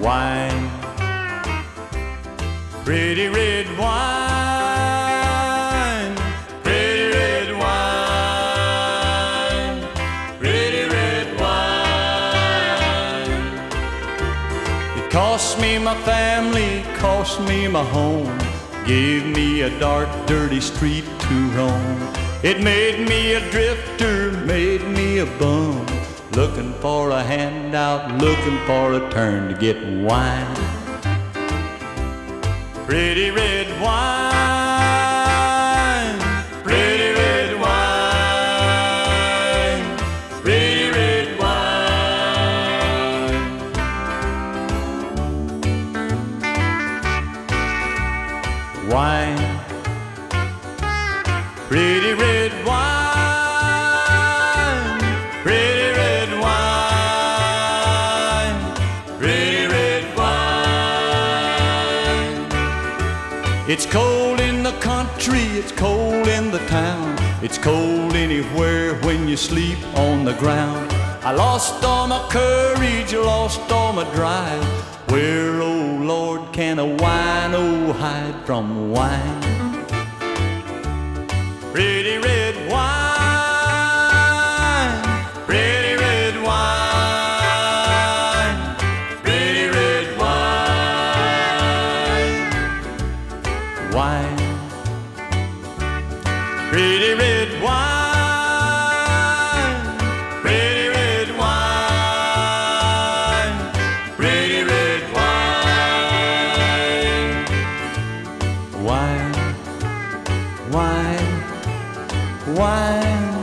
wine, pretty red wine, pretty red wine, pretty red wine. It cost me my family, cost me my home, gave me a dark, dirty street to roam. It made me a drifter, made me a bum, looking for a handout, looking for a turn to get wine. Pretty red wine, pretty red wine, pretty red wine. Wine, pretty red wine, it's cold in the country, it's cold in the town, it's cold anywhere when you sleep on the ground. I lost all my courage, lost all my drive, where, oh Lord, can a wino hide from wine? Pretty red wine, pretty red wine, pretty red wine, wine, pretty red wine, pretty red wine, pretty red wine, wine, wine, wine.